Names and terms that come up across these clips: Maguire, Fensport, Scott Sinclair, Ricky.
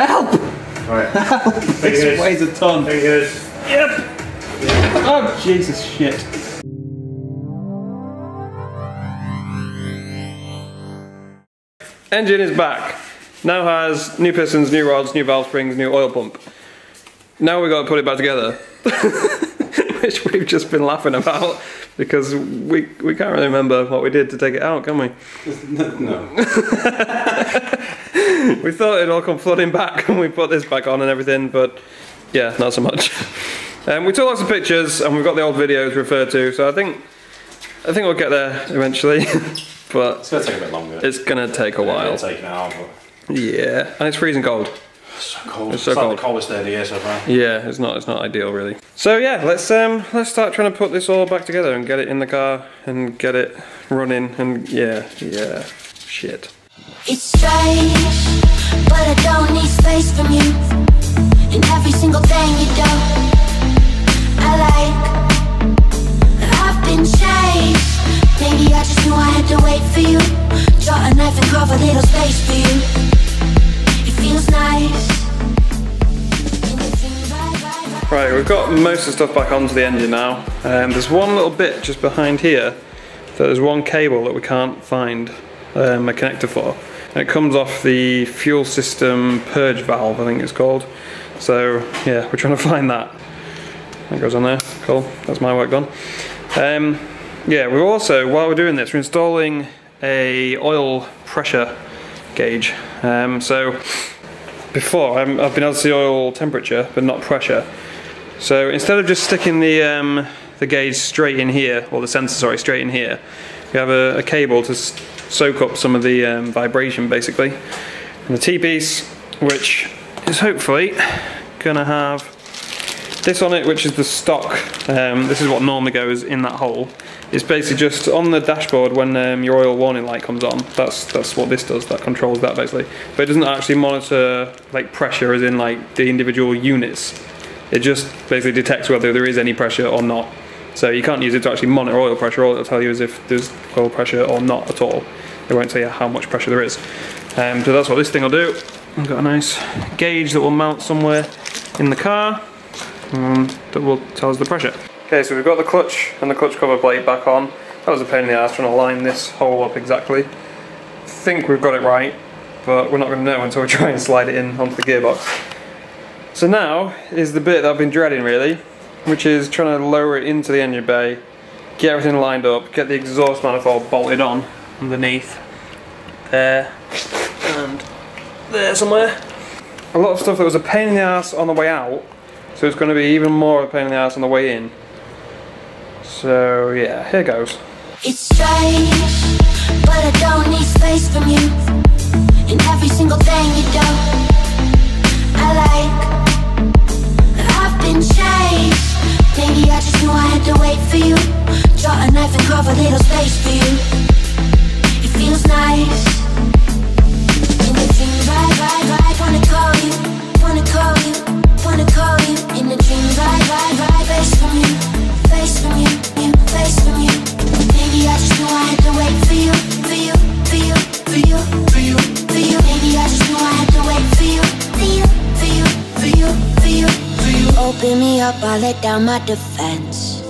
Help! Right. Help! This weighs a ton. There he goes. Yep! Yeah. Oh, Jesus shit. Engine is back. Now has new pistons, new rods, new valve springs, new oil pump. Now we've got to put it back together. Which we've just been laughing about because we can't really remember what we did to take it out, can we? No. We thought it'd all come flooding back when we put this back on and everything, but yeah, not so much. We took lots of pictures and we've got the old videos referred to, so I think we'll get there eventually. But it's gonna take a bit longer. It's gonna take a while. It'll take an hour, but... yeah, and it's freezing cold. So cold. It's so cold. Like the coldest day of the year so far. Yeah, it's not ideal really. So yeah, let's start trying to put this all back together and get it in the car and get it running and yeah, shit. It's strange, but I don't need space from you. And every single thing you do, I like. I've been changed. Maybe I just knew I had to wait for you. Draw a knife and carve a little space for you. Feels nice. Right, we've got most of the stuff back onto the engine now. There's one little bit just behind here that there's one cable that we can't find a connector for. And it comes off the fuel system purge valve, I think it's called. So yeah, we're trying to find that. That goes on there, cool, that's my work done. Yeah, we're also, while we're doing this, we're installing a oil pressure gauge. So before I've been able to see oil temperature but not pressure, so instead of just sticking the gauge straight in here, or the sensor, sorry, straight in here, we have a cable to soak up some of the vibration basically, and the T-piece, which is hopefully gonna have this on it, which is the stock. This is what normally goes in that hole. It's basically just on the dashboard when your oil warning light comes on. That's what this does, that controls that basically. But it doesn't actually monitor like pressure as in like the individual units. It just basically detects whether there is any pressure or not. So you can't use it to actually monitor oil pressure. All it'll tell you is if there's oil pressure or not at all. It won't tell you how much pressure there is. So that's what this thing will do. I've got a nice gauge that will mount somewhere in the car. That will tell us the pressure. Okay, so we've got the clutch and the clutch cover plate back on. That was a pain in the ass trying to line this hole up exactly. I think we've got it right, but we're not going to know until we try and slide it in onto the gearbox. So now is the bit that I've been dreading really, which is trying to lower it into the engine bay, get everything lined up, get the exhaust manifold bolted on underneath. There and there somewhere. A lot of stuff that was a pain in the ass on the way out, so it's going to be even more of a pain in the ass on the way in. So yeah, here goes. It's strange, but I don't need space from you. And every single thing you do, I like. I've been changed. Maybe I just knew I had to wait for you. Draw a knife and carve a little space for you. It feels nice. And it seems right. Wanna call you in the dream, right, face from you. Maybe I just knew I had to wait for you. Maybe I just knew I had to wait for you. Open me up, I let down my defense.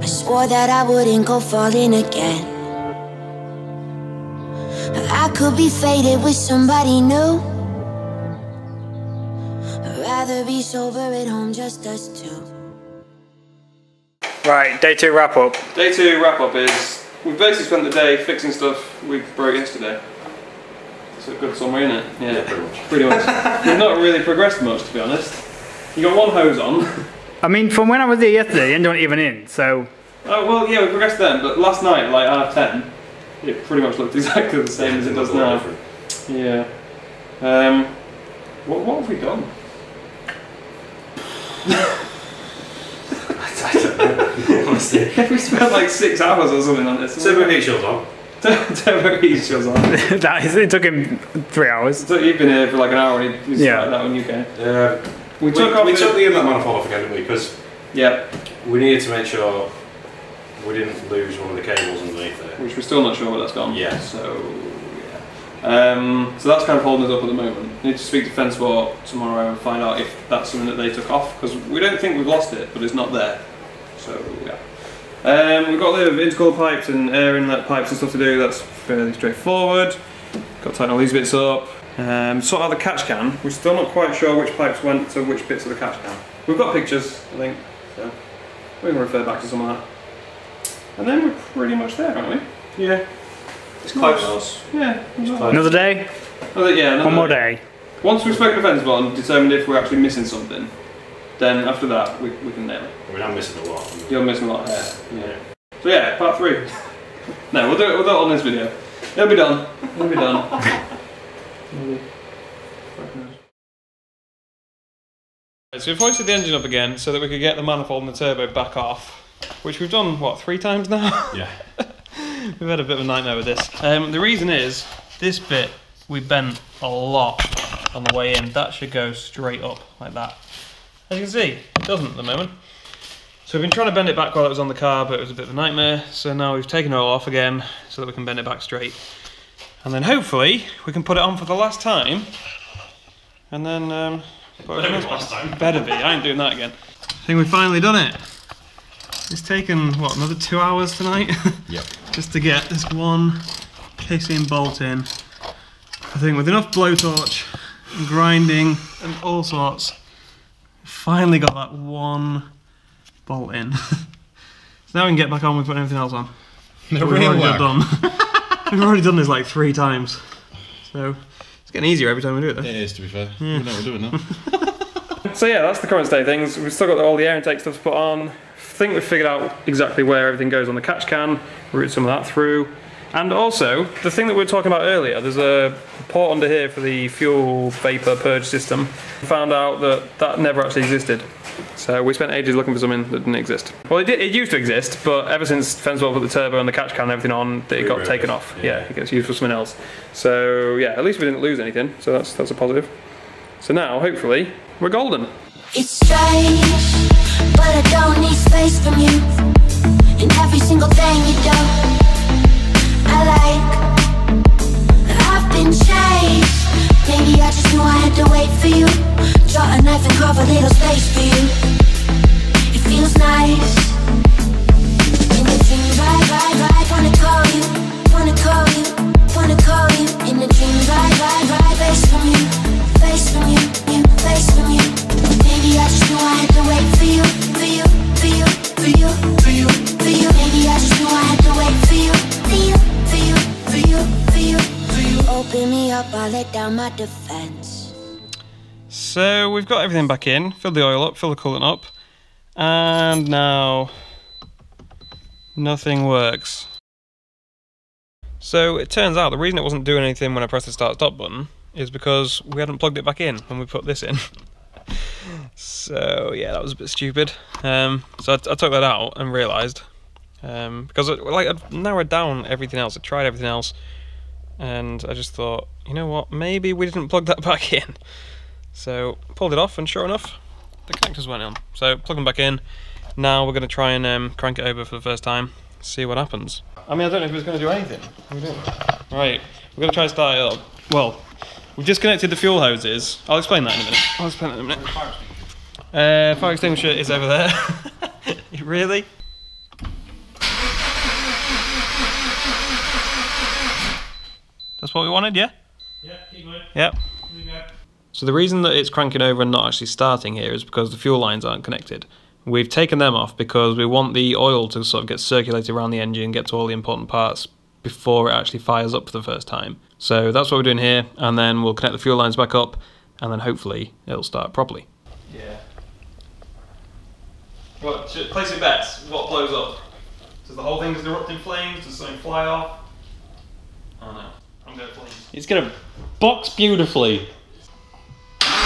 I swore that I wouldn't go falling again. I could be faded with somebody new. Rather be sober at home, just us two. Right, day two wrap up. Day two wrap up is we basically spent the day fixing stuff we broke yesterday. It's a good summary, isn't it? Yeah, pretty much. We've not really progressed much, to be honest. You got one hose on. I mean, from when I was there yesterday, you weren't even in, so. Oh well, yeah, we progressed then, but last night, like 10:30, it pretty much looked exactly the same as it does now. Yeah. What have we done? I don't know, honestly. We spent like 6 hours or something on this. Turbo heat shields on. Turbo heat shields on. That is, it took him 3 hours. So you've been here for like an hour and you started that when you came. We took the inlet manifold off again, didn't we? Because we needed to make sure we didn't lose one of the cables underneath there. Which we're still not sure where that's gone. Yeah. So, yeah. So that's kind of holding us up at the moment. We need to speak to Fensport tomorrow and find out if that's something that they took off, because we don't think we've lost it, but it's not there. So yeah. We've got a load of intercooler pipes and air inlet pipes and stuff to do. That's fairly straightforward. Got to tighten all these bits up. Sort out the catch can. We're still not quite sure which pipes went to which bits of the catch can. We've got pictures, I think, so we can refer back to some of that. And then we're pretty much there, aren't we? Yeah. It's close. Yeah. It's close. Another day? Another, yeah, another One more day. Once we've spoken to Fensport and determined if we're actually missing something, then after that we can nail it. I mean, I'm missing a lot. You're missing a lot, yeah. So yeah, part three. No, we'll do it on this video. It'll be done. It'll be done. So we've hoisted the engine up again so that we could get the manifold and the turbo back off, which we've done, what, 3 times now? Yeah. We've had a bit of a nightmare with this. The reason is, this bit, we bent a lot on the way in. That should go straight up, like that. As you can see, it doesn't at the moment. So we've been trying to bend it back while it was on the car, but it was a bit of a nightmare. So now we've taken it all off again so that we can bend it back straight. And then hopefully, we can put it on for the last time, and then... Better be, I ain't doing that again. I think we've finally done it. It's taken, what, another 2 hours tonight? Yep. Just to get this one casing bolt in. I think with enough blowtorch, and grinding, and all sorts, finally got that one bolt in. So now we can get back on with putting everything else on. No real work. We've already done this like 3 times. So... it's getting easier every time we do it though. It is, to be fair. Yeah. We know we're doing that. So yeah, that's the current state of things. We've still got all the air intake stuff to put on. I think we've figured out exactly where everything goes on the catch can, route some of that through. And also, the thing that we were talking about earlier, there's a port under here for the fuel vapor purge system. We found out that that never actually existed. So we spent ages looking for something that didn't exist. Well, it used to exist, but ever since Fensport put the turbo and the catch can and everything on, it got taken off. Yeah, it gets used for something else. So yeah, at least we didn't lose anything, so that's a positive. So now, hopefully, we're golden. It's strange, but I don't need space from you. And every single thing you do, I like. I've been changed. Maybe I just knew I had to wait for you. Draw a knife and carve a little space for you. It feels nice. In a dream, right, wanna call you. In a dream, right, face from you. Maybe I just knew I had to wait for you. Maybe I just knew I had to wait for you. Open me up, I'll let down my defense. So we've got everything back in, filled the oil up, filled the coolant up, and now nothing works. So it turns out the reason it wasn't doing anything when I pressed the start-stop button is because we hadn't plugged it back in when we put this in. So yeah, that was a bit stupid. So I took that out and realised, because I'd narrowed down everything else, I tried everything else, and I just thought, you know what, maybe we didn't plug that back in. So pulled it off, and sure enough, the connectors went on. So plug them back in. Now we're going to try and crank it over for the first time, see what happens. I mean, I don't know if it's going to do anything. We don't. Right, we're going to try and start it up. Well, we've disconnected the fuel hoses. I'll explain that in a minute. Fire extinguisher is over there. Really? That's what we wanted, yeah? Yeah, keep going. Yep. So the reason that it's cranking over and not actually starting here is because the fuel lines aren't connected. We've taken them off because we want the oil to sort of get circulated around the engine, get to all the important parts before it actually fires up for the first time. So that's what we're doing here, and then we'll connect the fuel lines back up, and then hopefully it'll start properly. Yeah. Well, placing bets, what blows up? Does the whole thing just erupt in flames? Does something fly off? I don't know. It's gonna box beautifully. It's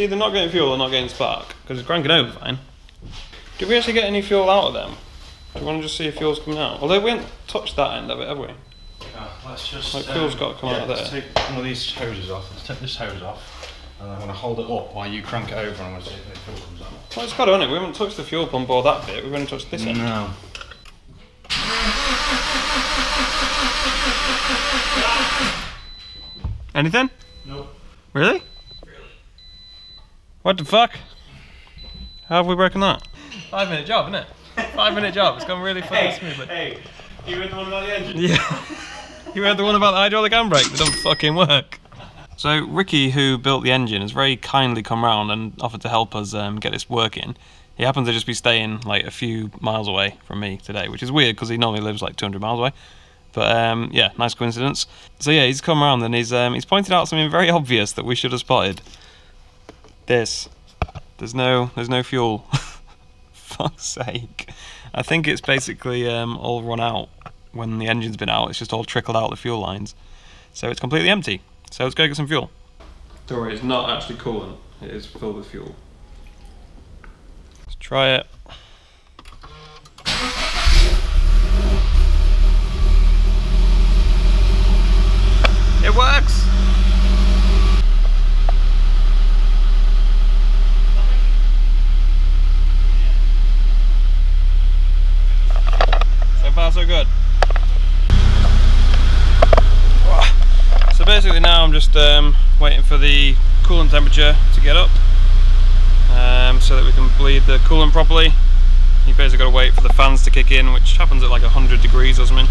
either not getting fuel or not getting spark, because it's cranking over fine. Did we actually get any fuel out of them? Do you want to just see if fuel's coming out? Although we haven't touched that end of it, have we? Let's just. That coil's got to come out of there. Let's take one of these hoses off. Let's take this hose off, and I'm going to hold it up while you crank it over, and I'm going to see if the fuel comes out. Well, it's got on it. We haven't touched the fuel pump or that bit. We've only touched this end. No. Anything? No. Really? Really. What the fuck? How have we broken that? 5 minute job, isn't it? 5 minute job. It's gone really fucking smoothly. Hey, you heard the one about the engine? Yeah. You heard the one about the hydraulic handbrake that don't fucking work. So Ricky, who built the engine, has very kindly come round and offered to help us get this working. He happens to just be staying like a few miles away from me today, which is weird because he normally lives like 200 miles away. But yeah, nice coincidence. So yeah, he's come around and he's pointed out something very obvious that we should have spotted. This. There's no fuel. Fuck's sake. I think it's basically all run out when the engine's been out. It's just all trickled out the fuel lines. So it's completely empty. So let's go get some fuel. Don't worry, it's not actually coolant. It is filled with fuel. Let's try it. It works! So far so good. So basically now I'm just waiting for the coolant temperature to get up so that we can bleed the coolant properly. You basically got to wait for the fans to kick in, which happens at like 100 degrees or something.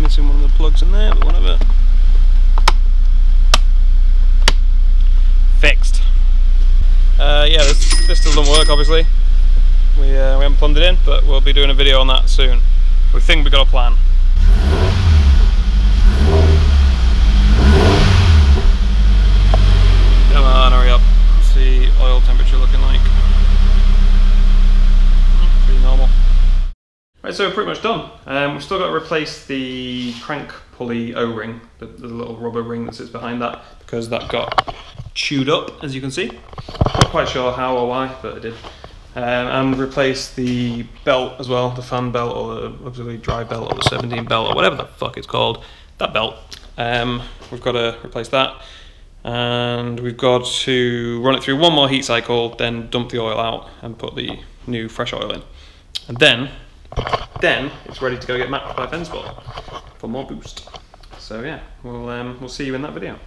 Missing one of the plugs in there, but whatever. Fixed. Yeah, this still doesn't work, obviously. We haven't plumbed it in, but we'll be doing a video on that soon. We think we've got a plan. Come on, hurry up. What's the oil temperature looking like? Pretty normal. Right, so we're pretty much done. We've still got to replace the crank pulley O-ring, the little rubber ring that sits behind that, because that got chewed up, as you can see. Not quite sure how or why, but it did. And replace the belt as well, the fan belt or the auxiliary drive belt or the 17 belt or whatever the fuck it's called, that belt. We've got to replace that. And we've got to run it through one more heat cycle, then dump the oil out and put the new fresh oil in. And then it's ready to go get mapped by Fensport for more boost. So yeah, we'll see you in that video.